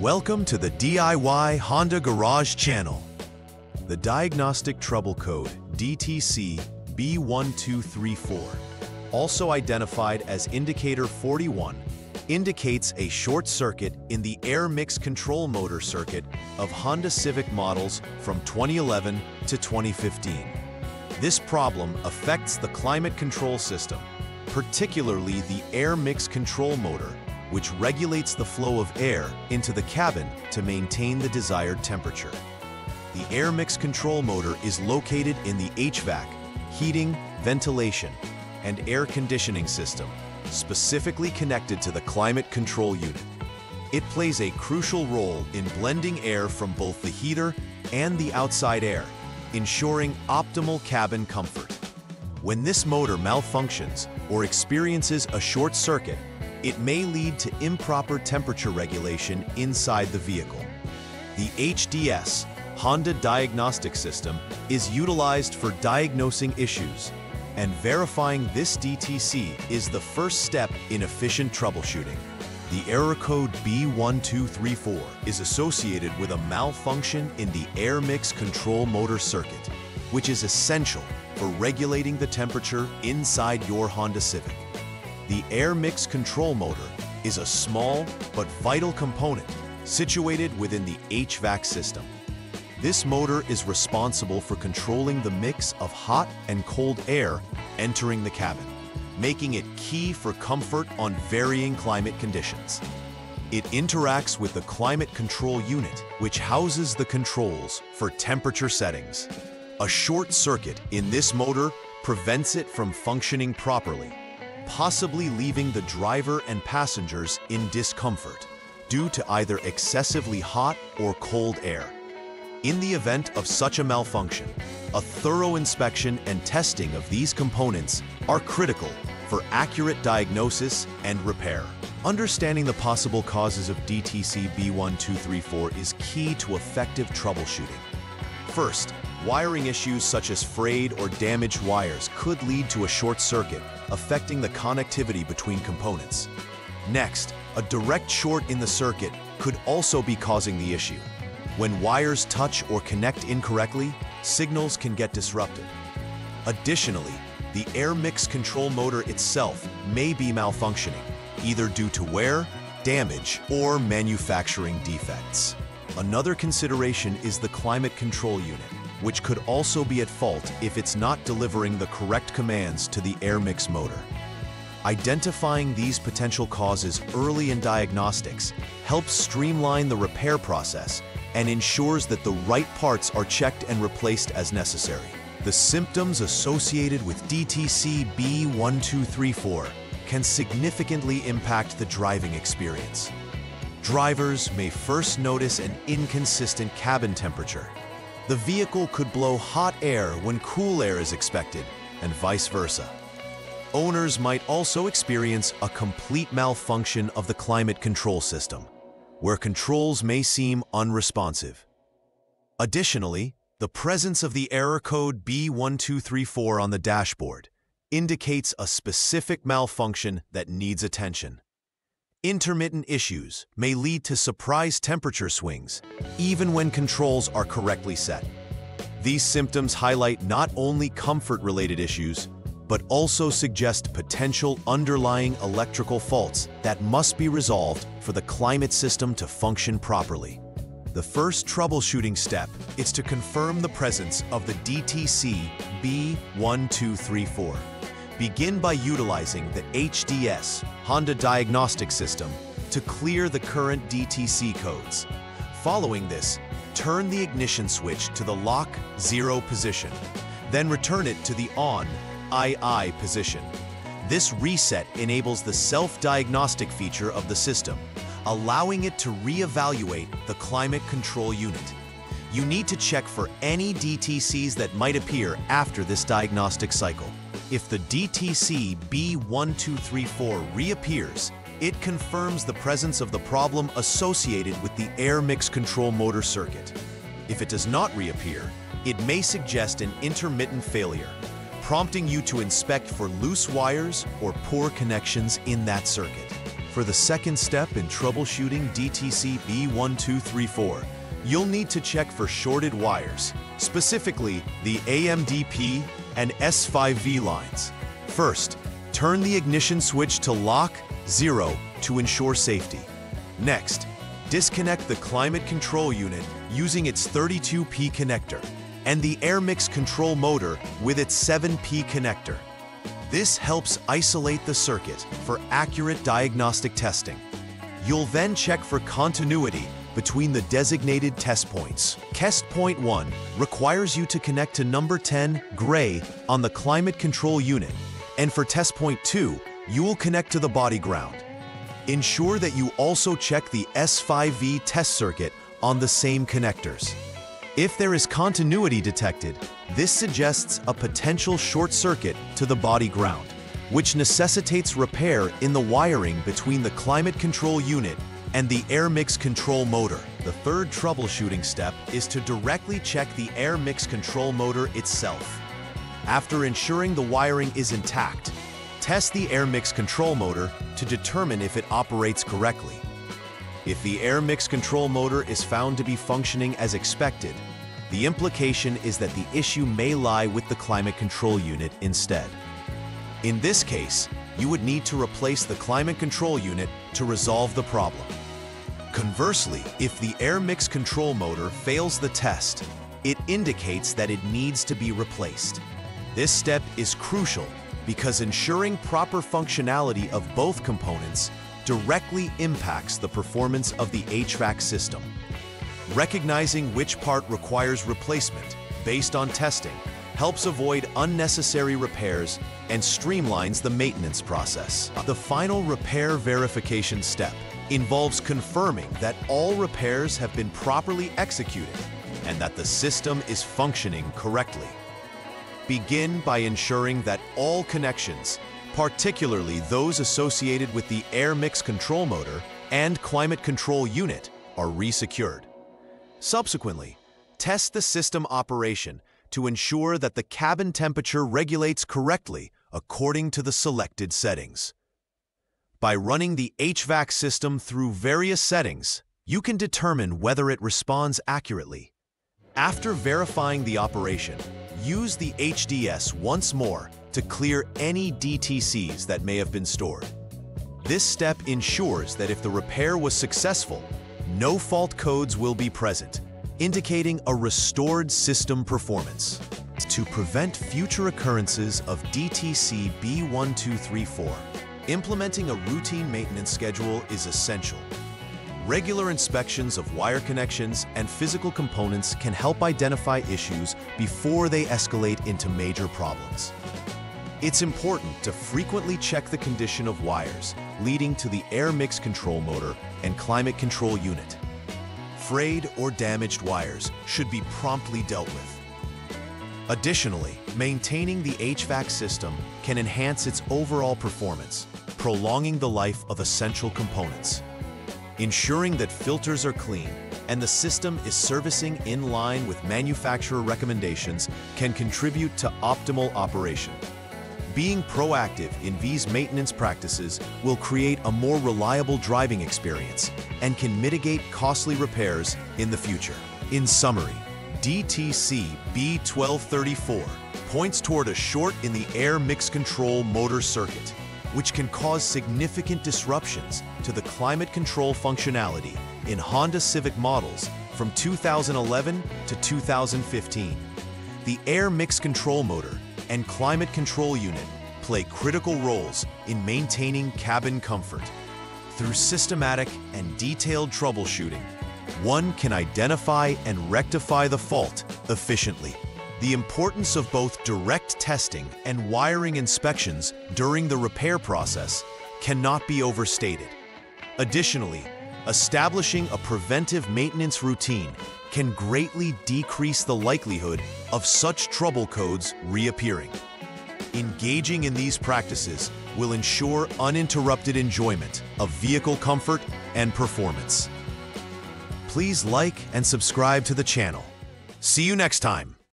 Welcome to the DIY Honda Garage channel. The diagnostic trouble code, DTC B1234, also identified as indicator 41, indicates a short circuit in the air mix control motor circuit of Honda Civic models from 2011 to 2015. This problem affects the climate control system, particularly the air mix control motor, which regulates the flow of air into the cabin to maintain the desired temperature. The air mix control motor is located in the HVAC, heating, ventilation, and air conditioning system, specifically connected to the climate control unit. It plays a crucial role in blending air from both the heater and the outside air, ensuring optimal cabin comfort. When this motor malfunctions or experiences a short circuit, it may lead to improper temperature regulation inside the vehicle. The HDS, Honda Diagnostic System, is utilized for diagnosing issues, and verifying this DTC is the first step in efficient troubleshooting. The error code B1234 is associated with a malfunction in the air mix control motor circuit, which is essential for regulating the temperature inside your Honda Civic. The air mix control motor is a small but vital component situated within the HVAC system. This motor is responsible for controlling the mix of hot and cold air entering the cabin, making it key for comfort on varying climate conditions. It interacts with the climate control unit, which houses the controls for temperature settings. A short circuit in this motor prevents it from functioning properly, possibly leaving the driver and passengers in discomfort due to either excessively hot or cold air. In the event of such a malfunction, a thorough inspection and testing of these components are critical for accurate diagnosis and repair. Understanding the possible causes of DTC B1234 is key to effective troubleshooting. First, wiring issues such as frayed or damaged wires could lead to a short circuit, affecting the connectivity between components. Next, a direct short in the circuit could also be causing the issue. When wires touch or connect incorrectly, signals can get disrupted. Additionally, the air mix control motor itself may be malfunctioning, either due to wear, damage, or manufacturing defects. Another consideration is the climate control unit, which could also be at fault if it's not delivering the correct commands to the air mix motor. Identifying these potential causes early in diagnostics helps streamline the repair process and ensures that the right parts are checked and replaced as necessary. The symptoms associated with DTC B1234 can significantly impact the driving experience. Drivers may first notice an inconsistent cabin temperature. The vehicle could blow hot air when cool air is expected, and vice versa. Owners might also experience a complete malfunction of the climate control system, where controls may seem unresponsive. Additionally, the presence of the error code B1234 on the dashboard indicates a specific malfunction that needs attention. Intermittent issues may lead to surprise temperature swings, even when controls are correctly set. These symptoms highlight not only comfort-related issues, but also suggest potential underlying electrical faults that must be resolved for the climate system to function properly. The first troubleshooting step is to confirm the presence of the DTC B1234. Begin by utilizing the HDS, Honda Diagnostic System, to clear the current DTC codes. Following this, turn the ignition switch to the lock 0 position, then return it to the on II position. This reset enables the self-diagnostic feature of the system, allowing it to re-evaluate the climate control unit. You need to check for any DTCs that might appear after this diagnostic cycle. If the DTC B1234 reappears, it confirms the presence of the problem associated with the air mix control motor circuit. If it does not reappear, it may suggest an intermittent failure, prompting you to inspect for loose wires or poor connections in that circuit. For the second step in troubleshooting DTC B1234, you'll need to check for shorted wires, specifically the AMDP and S5V lines. First, turn the ignition switch to lock 0 to ensure safety. Next, disconnect the climate control unit using its 32P connector and the air mix control motor with its 7P connector. This helps isolate the circuit for accurate diagnostic testing. You'll then check for continuity between the designated test points. Test point 1 requires you to connect to number 10, gray, on the climate control unit, and for test point 2, you will connect to the body ground. Ensure that you also check the S5V test circuit on the same connectors. If there is continuity detected, this suggests a potential short circuit to the body ground, which necessitates repair in the wiring between the climate control unit and the air mix control motor. The third troubleshooting step is to directly check the air mix control motor itself. After ensuring the wiring is intact, test the air mix control motor to determine if it operates correctly. If the air mix control motor is found to be functioning as expected, the implication is that the issue may lie with the climate control unit instead. In this case, you would need to replace the climate control unit to resolve the problem. Conversely, if the air mix control motor fails the test, it indicates that it needs to be replaced. This step is crucial because ensuring proper functionality of both components directly impacts the performance of the HVAC system. Recognizing which part requires replacement based on testing helps avoid unnecessary repairs and streamlines the maintenance process. The final repair verification step involves confirming that all repairs have been properly executed and that the system is functioning correctly. Begin by ensuring that all connections, particularly those associated with the air mix control motor and climate control unit, are resecured. Subsequently, test the system operation to ensure that the cabin temperature regulates correctly according to the selected settings. By running the HVAC system through various settings, you can determine whether it responds accurately. After verifying the operation, use the HDS once more to clear any DTCs that may have been stored. This step ensures that if the repair was successful, no fault codes will be present, indicating a restored system performance. To prevent future occurrences of DTC B1234, implementing a routine maintenance schedule is essential. Regular inspections of wire connections and physical components can help identify issues before they escalate into major problems. It's important to frequently check the condition of wires leading to the air mix control motor and climate control unit. Frayed or damaged wires should be promptly dealt with. Additionally, maintaining the HVAC system can enhance its overall performance, prolonging the life of essential components. Ensuring that filters are clean and the system is servicing in line with manufacturer recommendations can contribute to optimal operation. Being proactive in these maintenance practices will create a more reliable driving experience and can mitigate costly repairs in the future. In summary, DTC B1234 points toward a short in the air mix control motor circuit, which can cause significant disruptions to the climate control functionality in Honda Civic models from 2011 to 2015. The air mix control motor and climate control unit play critical roles in maintaining cabin comfort. Through systematic and detailed troubleshooting, one can identify and rectify the fault efficiently. The importance of both direct testing and wiring inspections during the repair process cannot be overstated. Additionally, establishing a preventive maintenance routine can greatly decrease the likelihood of such trouble codes reappearing. Engaging in these practices will ensure uninterrupted enjoyment of vehicle comfort and performance. Please like and subscribe to the channel. See you next time.